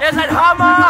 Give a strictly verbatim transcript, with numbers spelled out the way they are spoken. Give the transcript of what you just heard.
Ihr seid Hammer!